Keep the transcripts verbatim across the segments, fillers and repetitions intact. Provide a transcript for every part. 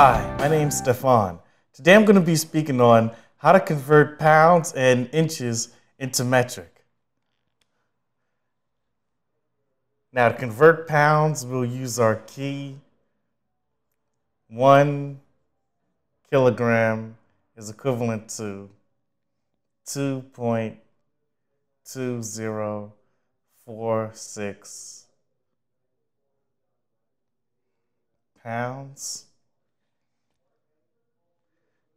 Hi, my name's Stefan. Today I'm going to be speaking on how to convert pounds and inches into metric. Now to convert pounds, we'll use our key. One kilogram is equivalent to two point two zero four six pounds.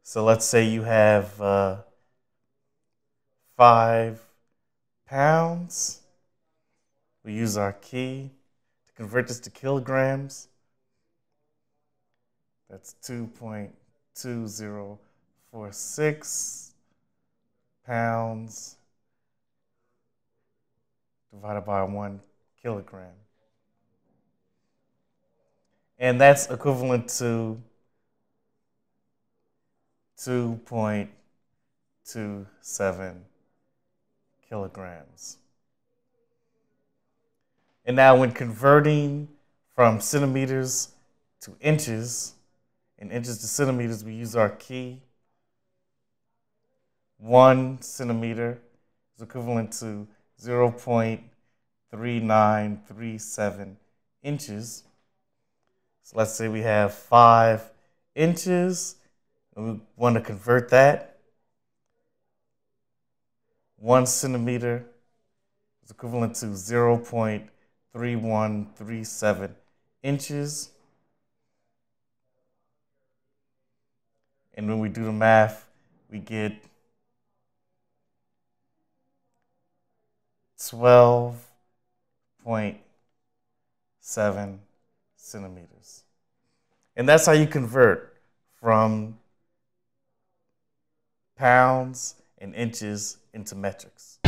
So let's say you have uh, five pounds. We use our key to convert this to kilograms. That's two point two zero four six pounds divided by one kilogram. And that's equivalent to two point two seven kilograms. And now when converting from centimeters to inches, and inches to centimeters, we use our key. One centimeter is equivalent to zero point three nine three seven inches. So let's say we have five inches. We want to convert that. One centimeter is equivalent to zero point three one three seven inches. And when we do the math, we get twelve point seven centimeters. And that's how you convert from pounds and inches into metrics.